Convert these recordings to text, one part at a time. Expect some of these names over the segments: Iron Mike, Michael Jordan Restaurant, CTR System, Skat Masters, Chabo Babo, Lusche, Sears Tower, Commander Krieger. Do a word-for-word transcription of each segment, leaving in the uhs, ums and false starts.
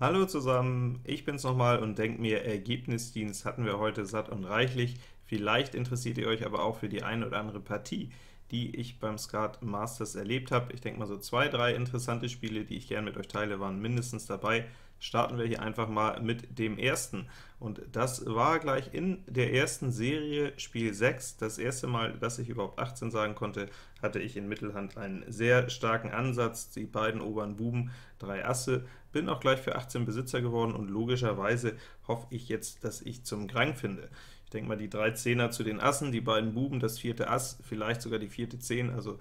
Hallo zusammen, ich bin's nochmal und denkt mir, Ergebnisdienst hatten wir heute satt und reichlich. Vielleicht interessiert ihr euch aber auch für die eine oder andere Partie, die ich beim Skat Masters erlebt habe. Ich denke mal, so zwei, drei interessante Spiele, die ich gerne mit euch teile, waren mindestens dabei. Starten wir hier einfach mal mit dem ersten. Und das war gleich in der ersten Serie, Spiel sechs. Das erste Mal, dass ich überhaupt achtzehn sagen konnte, hatte ich in Mittelhand einen sehr starken Ansatz, die beiden oberen Buben, drei Asse, bin auch gleich für achtzehn Besitzer geworden und logischerweise hoffe ich jetzt, dass ich zum Grand finde. Ich denke mal, die drei Zehner zu den Assen, die beiden Buben, das vierte Ass, vielleicht sogar die vierte Zehn, also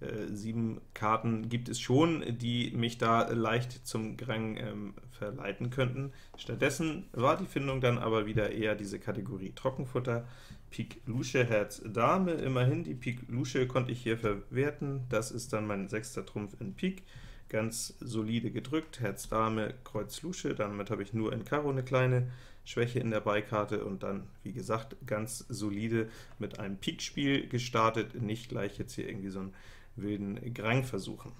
äh, sieben Karten gibt es schon, die mich da leicht zum Grand ähm, verleiten könnten. Stattdessen war die Findung dann aber wieder eher diese Kategorie Trockenfutter. Pik Lusche, Herz Dame, immerhin die Pik Lusche konnte ich hier verwerten, das ist dann mein sechster Trumpf in Pik. Ganz solide gedrückt, Herz Dame, Kreuz Lusche, damit habe ich nur in Karo eine kleine Schwäche in der Beikarte und dann, wie gesagt, ganz solide mit einem Pikspiel gestartet, nicht gleich jetzt hier irgendwie so einen wilden Grand versuchen.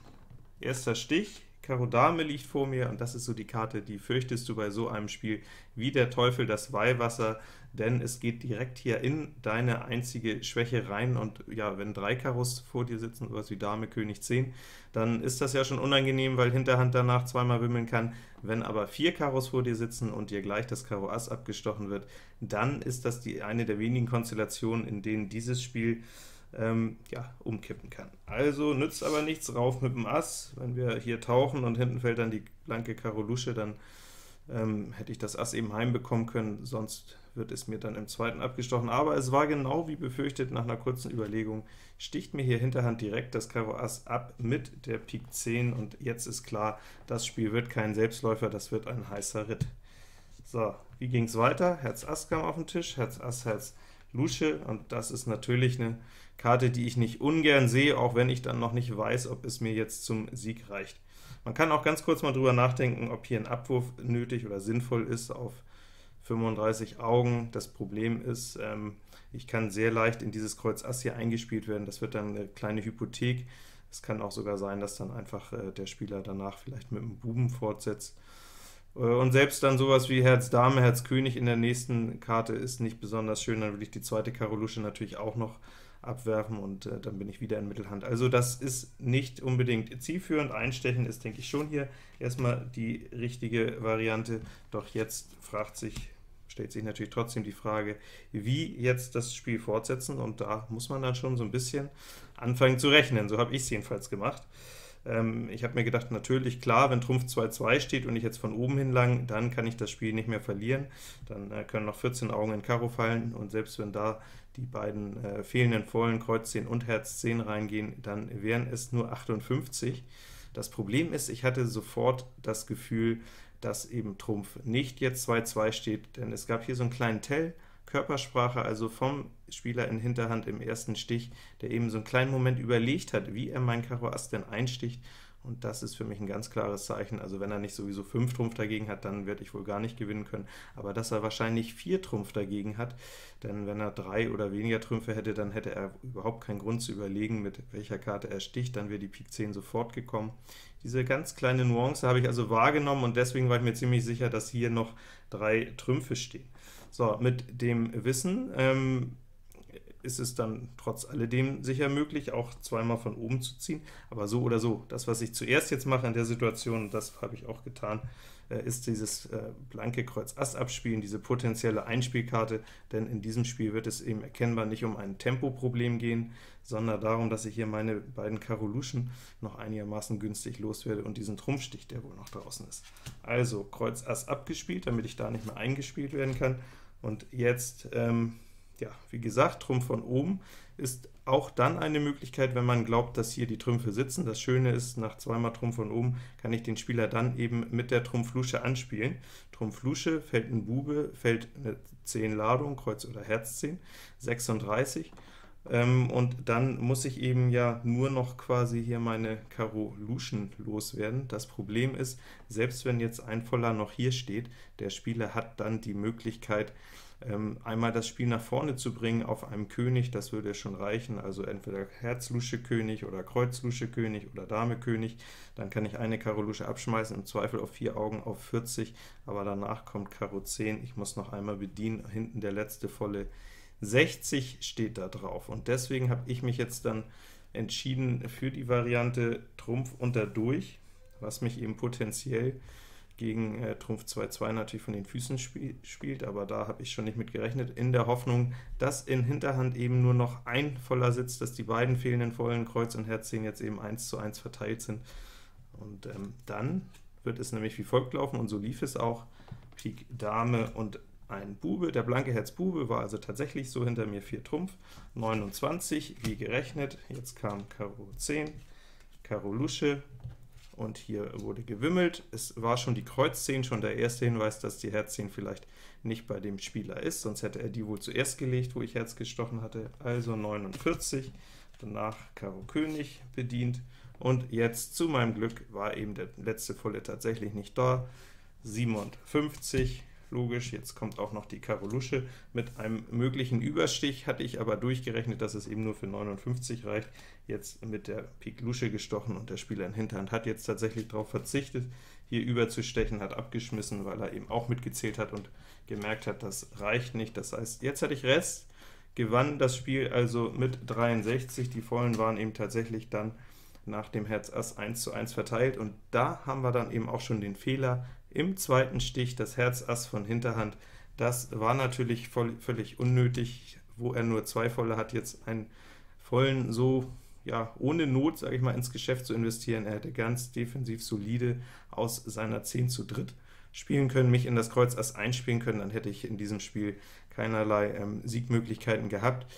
Erster Stich, Karo Dame liegt vor mir, und das ist so die Karte, die fürchtest du bei so einem Spiel wie der Teufel das Weihwasser, denn es geht direkt hier in deine einzige Schwäche rein, und ja, wenn drei Karos vor dir sitzen, sowas wie Dame, König, zehn, dann ist das ja schon unangenehm, weil Hinterhand danach zweimal wimmeln kann. Wenn aber vier Karos vor dir sitzen und dir gleich das Karo Ass abgestochen wird, dann ist das die eine der wenigen Konstellationen, in denen dieses Spiel Ähm, ja, umkippen kann. Also nützt aber nichts, rauf mit dem Ass. Wenn wir hier tauchen und hinten fällt dann die blanke Karo Lusche, dann ähm, hätte ich das Ass eben heimbekommen können, sonst wird es mir dann im zweiten abgestochen. Aber es war genau wie befürchtet, nach einer kurzen Überlegung sticht mir hier Hinterhand direkt das Karo Ass ab mit der Pik zehn, und jetzt ist klar, das Spiel wird kein Selbstläufer, das wird ein heißer Ritt. So, wie ging es weiter? Herz Ass kam auf den Tisch, Herz Ass, Herz Lusche, und das ist natürlich eine Karte, die ich nicht ungern sehe, auch wenn ich dann noch nicht weiß, ob es mir jetzt zum Sieg reicht. Man kann auch ganz kurz mal drüber nachdenken, ob hier ein Abwurf nötig oder sinnvoll ist auf fünfunddreißig Augen. Das Problem ist, ähm, ich kann sehr leicht in dieses Kreuz Ass hier eingespielt werden, das wird dann eine kleine Hypothek. Es kann auch sogar sein, dass dann einfach äh, der Spieler danach vielleicht mit einem Buben fortsetzt. Und selbst dann sowas wie Herz Dame, Herz König in der nächsten Karte ist nicht besonders schön, dann will ich die zweite Karo Lusche natürlich auch noch abwerfen, und äh, dann bin ich wieder in Mittelhand. Also das ist nicht unbedingt zielführend, einstechen ist, denke ich, schon hier erstmal die richtige Variante, doch jetzt fragt sich, stellt sich natürlich trotzdem die Frage, wie jetzt das Spiel fortsetzen, und da muss man dann schon so ein bisschen anfangen zu rechnen, so habe ich es jedenfalls gemacht. Ich habe mir gedacht, natürlich, klar, wenn Trumpf zwei zwei steht und ich jetzt von oben hin lang, dann kann ich das Spiel nicht mehr verlieren, dann äh, können noch vierzehn Augen in Karo fallen, und selbst wenn da die beiden äh, fehlenden vollen Kreuz zehn und Herz zehn reingehen, dann wären es nur achtundfünfzig. Das Problem ist, ich hatte sofort das Gefühl, dass eben Trumpf nicht jetzt zwei zwei steht, denn es gab hier so einen kleinen Tell, Körpersprache, also vom Spieler in Hinterhand im ersten Stich, der eben so einen kleinen Moment überlegt hat, wie er mein Karo Ass denn einsticht, und das ist für mich ein ganz klares Zeichen. Also wenn er nicht sowieso fünf Trumpf dagegen hat, dann werde ich wohl gar nicht gewinnen können, aber dass er wahrscheinlich vier Trumpf dagegen hat, denn wenn er drei oder weniger Trümpfe hätte, dann hätte er überhaupt keinen Grund zu überlegen, mit welcher Karte er sticht, dann wäre die Pik zehn sofort gekommen. Diese ganz kleine Nuance habe ich also wahrgenommen, und deswegen war ich mir ziemlich sicher, dass hier noch drei Trümpfe stehen. So, mit dem Wissen ähm, ist es dann trotz alledem sicher möglich, auch zweimal von oben zu ziehen, aber so oder so, das, was ich zuerst jetzt mache in der Situation, das habe ich auch getan, äh, ist dieses äh, blanke Kreuz Ass abspielen, diese potenzielle Einspielkarte, denn in diesem Spiel wird es eben erkennbar nicht um ein Tempoproblem gehen, sondern darum, dass ich hier meine beiden Karo Luschen noch einigermaßen günstig loswerde und diesen Trumpfstich, der wohl noch draußen ist. Also Kreuz Ass abgespielt, damit ich da nicht mehr eingespielt werden kann. Und jetzt, ähm, ja, wie gesagt, Trumpf von oben ist auch dann eine Möglichkeit, wenn man glaubt, dass hier die Trümpfe sitzen. Das Schöne ist, nach zweimal Trumpf von oben kann ich den Spieler dann eben mit der Trumpflusche anspielen. Trumpflusche, fällt ein Bube, fällt eine zehn Ladung, Kreuz oder Herz zehn, sechsunddreißig, ähm, und dann muss ich eben ja nur noch quasi hier meine Karo Luschen loswerden. Das Problem ist, selbst wenn jetzt ein Voller noch hier steht, der Spieler hat dann die Möglichkeit, ähm, einmal das Spiel nach vorne zu bringen auf einem König, das würde schon reichen, also entweder Herz Lusche König oder Kreuz Lusche König oder Dame König, dann kann ich eine Karo Lusche abschmeißen, im Zweifel auf vier Augen auf vierzig, aber danach kommt Karo zehn, ich muss noch einmal bedienen, hinten der letzte volle sechzig steht da drauf, und deswegen habe ich mich jetzt dann entschieden für die Variante Trumpf unter durch, was mich eben potenziell gegen äh, Trumpf zwei zwei natürlich von den Füßen spiel spielt, aber da habe ich schon nicht mit gerechnet, in der Hoffnung, dass in Hinterhand eben nur noch ein voller sitzt, dass die beiden fehlenden vollen Kreuz und Herz zehn jetzt eben eins zu eins verteilt sind. Und ähm, dann wird es nämlich wie folgt laufen, und so lief es auch, Pik Dame und ein Bube, der blanke Herz Bube war also tatsächlich so hinter mir vier Trumpf, neunundzwanzig, wie gerechnet, jetzt kam Karo zehn, Karo Lusche, und hier wurde gewimmelt. Es war schon die Kreuz zehn, schon der erste Hinweis, dass die Herz zehn vielleicht nicht bei dem Spieler ist, sonst hätte er die wohl zuerst gelegt, wo ich Herz gestochen hatte, also neunundvierzig, danach Karo König bedient, und jetzt zu meinem Glück war eben der letzte volle tatsächlich nicht da, siebenundfünfzig, logisch, jetzt kommt auch noch die Karo Lusche. Mit einem möglichen Überstich hatte ich aber durchgerechnet, dass es eben nur für neunundfünfzig reicht, jetzt mit der Pik Lusche gestochen, und der Spieler in Hinterhand hat jetzt tatsächlich darauf verzichtet, hier überzustechen, hat abgeschmissen, weil er eben auch mitgezählt hat und gemerkt hat, das reicht nicht, das heißt, jetzt hatte ich Rest, gewann das Spiel also mit dreiundsechzig, die vollen waren eben tatsächlich dann nach dem Herz Ass eins zu eins verteilt, und da haben wir dann eben auch schon den Fehler im zweiten Stich, das Herz Ass von Hinterhand, das war natürlich voll, völlig unnötig, wo er nur zwei volle hat, jetzt einen vollen so, ja, ohne Not, sage ich mal, ins Geschäft zu investieren. Er hätte ganz defensiv solide aus seiner zehn zu dritt spielen können, mich in das Kreuz Ass einspielen können, dann hätte ich in diesem Spiel keinerlei ähm, Siegmöglichkeiten gehabt,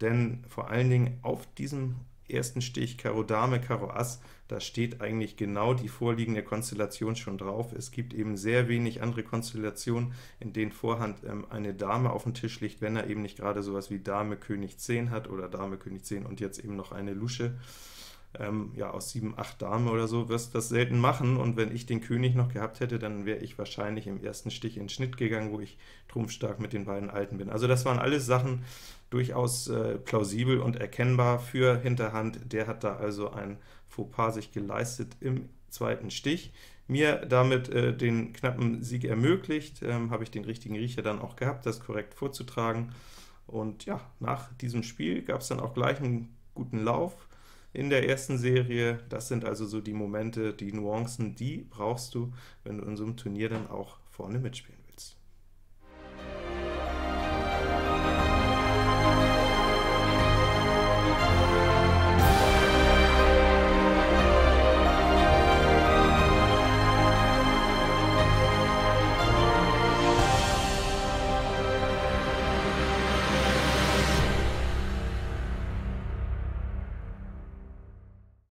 denn vor allen Dingen auf diesem ersten Stich Karo Dame, Karo Ass, da steht eigentlich genau die vorliegende Konstellation schon drauf. Es gibt eben sehr wenig andere Konstellationen, in denen Vorhand ähm, eine Dame auf den Tisch liegt, wenn er eben nicht gerade sowas wie Dame König zehn hat oder Dame König zehn und jetzt eben noch eine Lusche. Ähm, ja, aus sieben, acht Dame oder so wirst du das selten machen, und wenn ich den König noch gehabt hätte, dann wäre ich wahrscheinlich im ersten Stich in Schnitt gegangen, wo ich trumpfstark mit den beiden Alten bin. Also das waren alles Sachen durchaus äh, plausibel und erkennbar für Hinterhand. Der hat da also ein Fauxpas sich geleistet im zweiten Stich. Mir damit äh, den knappen Sieg ermöglicht, ähm, habe ich den richtigen Riecher dann auch gehabt, das korrekt vorzutragen. Und ja, nach diesem Spiel gab es dann auch gleich einen guten Lauf in der ersten Serie. Das sind also so die Momente, die Nuancen, die brauchst du, wenn du in so einem Turnier dann auch vorne mitspielen willst.